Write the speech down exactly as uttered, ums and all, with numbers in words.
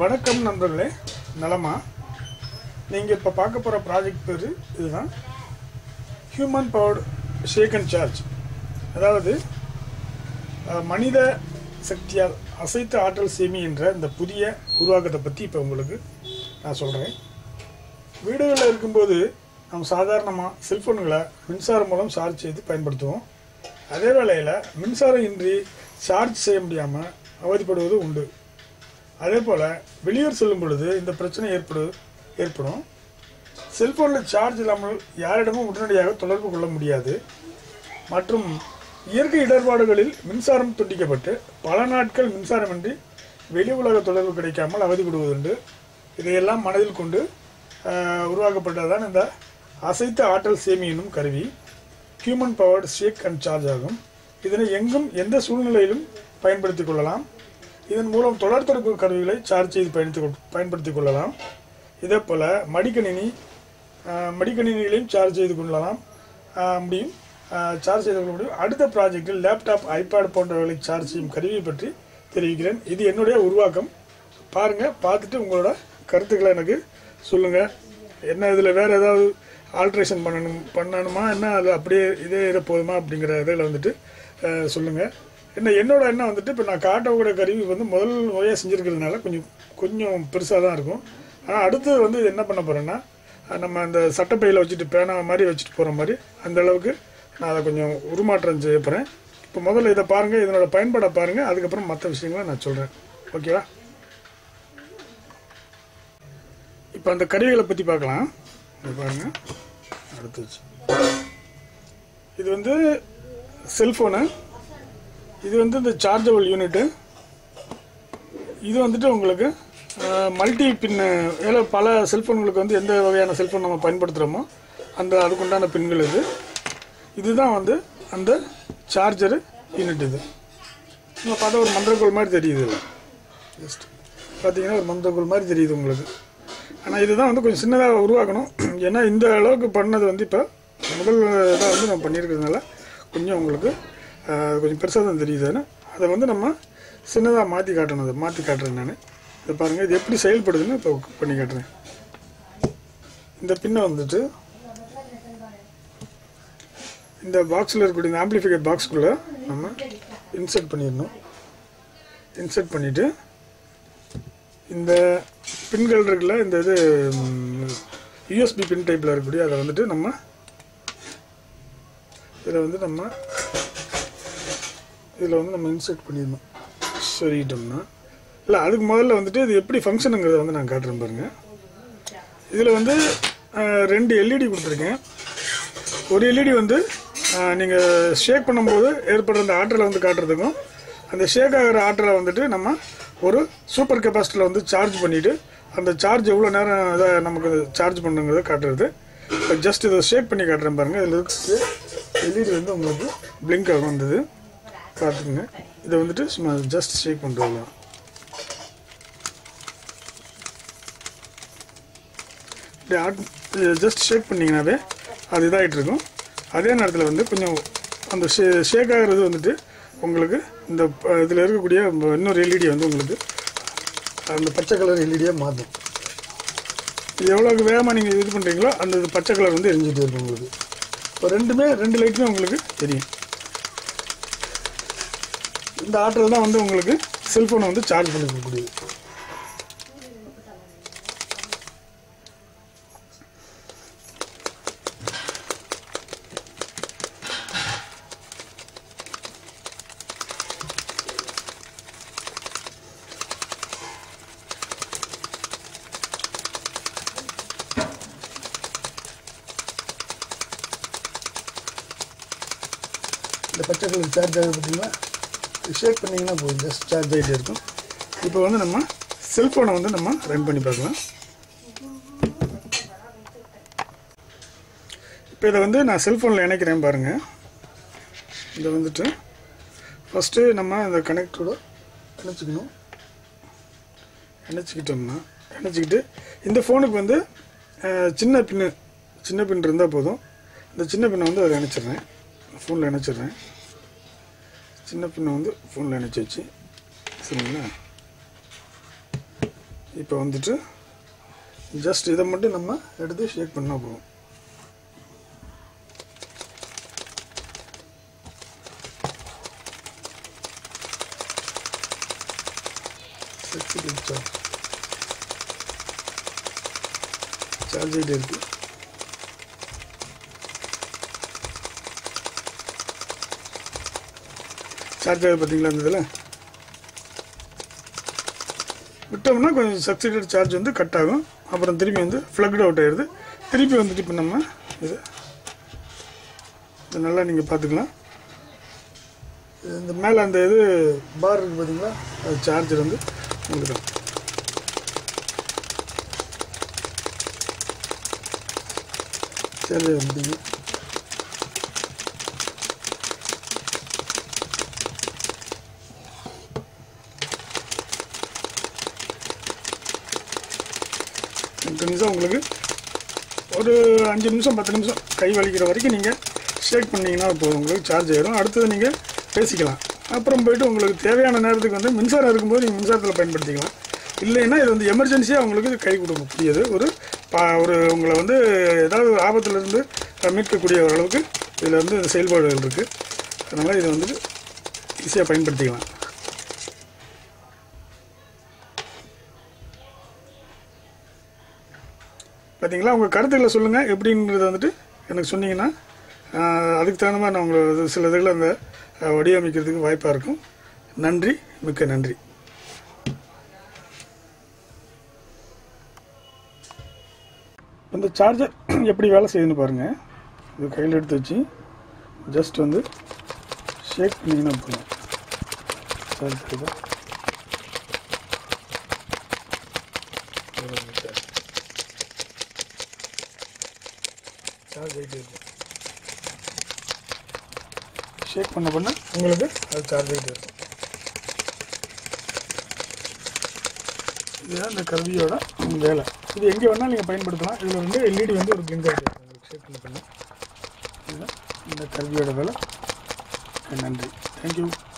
வணக்கம் நண்பர்களே நலமா நீங்க இப்ப பார்க்க போற ப்ராஜெக்ட் பேரு இதுதான் human powered shake and charge அதாவது மனித சக்தியால் அசைத்து ஆற்றல் சேமி என்ற இந்த புதிய உருவாக்கத்தை பத்தி இப்ப உங்களுக்கு நான் சொல்றேன் வீடுகள இருக்கும்போது நாம் சாதாரணமா செல்போன்களை மின்சாரம் மூலம் சார்ஜ் செய்து பயன்படுத்துவோம் அதே வேளையில மின்சாரம் இன்றி சார்ஜ் செய்ய முடியாம அவதிப்படுவது உண்டு அதேபோல வெளியூர் செல்லும் பொழுது இந்த பிரச்சனை ஏற்படும் ஏற்படும் செல்போனில் சார்ஜ் இல்லாமல் யாரிடமும் உடனடியாக தொடர்பு கொள்ள முடியாது மற்றும் இயற்கை இடர்பாடுகளில் மின்சாரம் துண்டிக்கப்பட்டு பல நாட்கள் மின்சாரமின்றி வெளி உலக தொடர்பு கிடைக்காமல் அவதிப்படுவதுண்டு இதையெல்லாம் மனதில் கொண்டு உருவாக்கப்பட்டதான் இந்த அசைத்த ஆற்றல் சேமி எனும் கருவி human powered shake and charge ஆகும் இதனை எங்கும் எந்த சூழ்நிலையிலும் பயன்படுத்திக் கொள்ளலாம் இதன் மூலம் தொடர் தொடர்பு கருவிகளை சார்ஜ் செய்து பயன்படுத்திக் கொள்ளலாம் இதே போல மடிக்கணினி மடிக்கணினிகளையும் சார்ஜ் செய்து கொள்ளலாம் முடியும் சார்ஜ் செய்து கொள்ள முடியும் அடுத்த ப்ராஜெக்டில் லேப்டாப் ஐபேட் போன்றவர்களை சார்ஜ் செய்யும் கருவியை பற்றி தெரிவிக்கிறேன் இது என்னுடைய உருவாக்கம் பாருங்கள் பார்த்துட்டு உங்களோட கருத்துக்களை எனக்கு சொல்லுங்கள் என்ன இதில் வேறு ஏதாவது ஆல்ட்ரேஷன் பண்ணணும் பண்ணணுமா என்ன அது அப்படியே இதே இதை போதுமா அப்படிங்கிற இதில் வந்துட்டு சொல்லுங்கள் என்ன என்னோட என்ன வந்துட்டு இப்போ நான் காட்டக்கூடிய கருவி வந்து முதல் முறையாக செஞ்சுருக்கிறதுனால கொஞ்சம் கொஞ்சம் பெருசாக தான் இருக்கும் ஆனால் அடுத்தது வந்து இது என்ன பண்ண போகிறேன்னா நம்ம அந்த சட்டப்பையில் வச்சுட்டு பேனா மாதிரி வச்சுட்டு போகிற மாதிரி அந்தளவுக்கு நான் அதை கொஞ்சம் உருமாற்றம் செய்ய போகிறேன் இப்போ முதல்ல இதை பாருங்கள் இதனோட பயன்பாடை பாருங்கள் அதுக்கப்புறம் மற்ற விஷயங்களை நான் சொல்கிறேன் ஓகேவா இப்போ அந்த கருவிகளை பற்றி பார்க்கலாம் இதை பாருங்கள் அடுத்து வச்சு இது வந்து செல்ஃபோனு இது வந்து இந்த சார்ஜபிள் யூனிட்டு இது வந்துட்டு உங்களுக்கு மல்டி பின்னு ஏன்னா பல செல்ஃபோன்களுக்கு வந்து எந்த வகையான செல்ஃபோன் நம்ம பயன்படுத்துகிறோமோ அந்த அதுக்குண்டான பின்கள் இது இதுதான் வந்து அந்த சார்ஜரு யூனிட் இது நம்ம பார்த்தா ஒரு மந்திரக்கோள் மாதிரி தெரியுது இல்லை ஜஸ்ட் பார்த்தீங்கன்னா ஒரு மந்திரக்கோள் மாதிரி தெரியுது உங்களுக்கு ஆனால் இதுதான் வந்து கொஞ்சம் சின்னதாக உருவாக்கணும் ஏன்னா இந்த அளவுக்கு பண்ணது வந்து இப்போ முதல் இதாக வந்து நம்ம பண்ணியிருக்கிறதுனால கொஞ்சம் உங்களுக்கு கொஞ்சம் பெருசாக தான் தெரியுது ஏன்னா அதை வந்து நம்ம சின்னதாக மாற்றி காட்டணும் அதை மாற்றி காட்டுறேன் நான் இதை பாருங்கள் இது எப்படி செயல்படுதுன்னு இப்போ பண்ணி காட்டுறேன் இந்த பின்னை வந்துட்டு இந்த பாக்ஸில் இருக்கக்கூடிய இந்த ஆம்பிளிஃபிகேட் பாக்ஸ்குள்ளே நம்ம இன்சர்ட் பண்ணிடணும் இன்சர்ட் பண்ணிவிட்டு இந்த பின்கள் இருக்குல்ல இந்த இது யூஎஸ்பி பின் டைப்பில் இருக்கக்கூடிய அதை வந்துட்டு நம்ம இதில் வந்து நம்ம இதில் வந்து நம்ம இன்சர்ட் பண்ணிடணும் சொல்லிட்டோம்னா இல்லை அதுக்கு முதல்ல வந்துட்டு இது எப்படி ஃபங்க்ஷனுங்கிறத வந்து நான் காட்டுறேன் பாருங்கள் இதில் வந்து ரெண்டு எல்இடி கொடுத்துருக்கேன் ஒரு எல்இடி வந்து நீங்கள் ஷேக் பண்ணும்போது ஏற்படுற அந்த ஆற்றலை வந்து காட்டுறதுக்கும் அந்த ஷேக் ஆகிற ஆற்றலை வந்துட்டு நம்ம ஒரு சூப்பர் கெப்பாசிட்டியில் வந்து சார்ஜ் பண்ணிவிட்டு அந்த சார்ஜ் எவ்வளோ நேரம் இதை நமக்கு சார்ஜ் பண்ணுங்கிறத காட்டுறது இப்போ ஜஸ்ட் இதை ஷேக் பண்ணி காட்டுறேன் பாருங்கள் இதில் இருக்க எல்இடி வந்து உங்களுக்கு பிளிங்க் ஆகும் வந்தது பார்த்துங்க இதை வந்துட்டு சும்மா ஜஸ்ட் ஷேக் பண்ணிட்டு வரலாம் ஜஸ்ட் ஷேக் பண்ணிங்கனாவே அது இதாகிட்டு இருக்கும் அதே நேரத்தில் வந்து கொஞ்சம் அந்த ஷே ஷேக் ஆகிறது வந்துட்டு உங்களுக்கு இந்த இதில் இருக்கக்கூடிய இன்னொரு எல்இடி வந்து உங்களுக்கு அந்த பச்சை கலர் எல்இடியாக மாற்றும் இது எவ்வளோக்கு வேகமாக நீங்கள் இது பண்ணுறீங்களோ அந்த பச்சை கலர் வந்து எரிஞ்சிட்டு இருக்கும் உங்களுக்கு இப்போ ரெண்டுமே ரெண்டு லைட்டுமே உங்களுக்கு தெரியும் இந்த ஆற்றல் தான் வந்து உங்களுக்கு செல்ஃபோனை வந்து சார்ஜ் பண்ணி கொடுக்கூடியது இந்த பச்சை கலர் சார்ஜ் ஆகுது பார்த்தீங்களா ஷேக் பண்ணிங்கன்னா போதும் ஜஸ்ட் சார்ஜ் ஆகிட்டே இருக்கும் இப்போ வந்து நம்ம செல்ஃபோனை வந்து நம்ம ரன் பண்ணி பார்க்கலாம் இப்போ இதை வந்து நான் செல்ஃபோனில் இணைக்கிறேன் பாருங்கள் இதை வந்துட்டு ஃபஸ்ட்டு நம்ம இந்த கனெக்டோட இணைச்சிக்கணும் இணைச்சிக்கிட்டோம்னா இணைச்சிக்கிட்டு இந்த ஃபோனுக்கு வந்து சின்ன பின்னு சின்ன பின் இருந்தால் போதும் இந்த சின்ன பின்னை வந்து அதை இணைச்சிட்றேன் ஃபோனில் இணைச்சிட்றேன் சின்ன பின்ன வந்து ஃபோனில் இணைச்சி வச்சு சரிங்களா இப்போ வந்துட்டு just இத மட்டும் நம்ம எடுத்து ஷேக் பண்ணா போறோம் चार्ज ही देती चार्ज है पतिंगला अंदर ला बट्टा अपना कोई सक्सेडेड चार्ज उन्हें कट्टा होगा अपन तेरी भी उन्हें फ्लग्ड आउट आये थे तेरी भी उन्हें टिप्पण नम्मा इसे तो नल्ला निके पातिंगला इंद मैल अंदर ये बार पतिंगला चार्ज रंदे उनका चले अंदर ये कंडीशन उनके लिए और अंजन निशा बतने निशा कई वाली करवारी के निंगे शेक पन्नी ना बोल उनके लिए चार्ज है ना आरते तो निंगे पैसे किला आप रम बैठो उनके लिए त्याग आना नहर तो करने मिन्सर आर कुम्बोरी मिन्सर तो लपेट बढ़ दिखला इल्ले ना ये तो इमरजेंसी है उनके लिए कई गुड़ों बुक दिए थे और पा और उंगला वंदे दाल आवतल वंदे कमिट के कुड़िया वालों के इधर वंदे सेल बोर्ड वालों के नमला इधर वंदे इसे अपाइन पड़ती है पतिंगला उंगल कर देगला सुलंगा ये बड़ी इन्दर वंदे यानक सुनिए ना अधिक तानवा ना उंगला सिला देगला वंदे वड़िया मिक्कर दिको वाई पार को नंद्री मिक्कर नंद्री अंदर चार्जर ये पड़ी वाला सेवन पर गए जो कहीं लड़ते ची जस्ट अंदर शेक नीना बोला चार्ज करो चार्ज एक दे शेक पन्ना पन्ना उंगलों पे और चार्ज एक दे यार न कर भी औरा उंगला இது எங்க வேணாலும் நீங்க பயன்படுத்தலாம். இதுல வந்து எல்இடி வந்து ஒரு blink ஆகுது. செக் பண்ணி பண்ணுங்க. இந்த கர்வியோட வேலை. நன்றி. Thank you.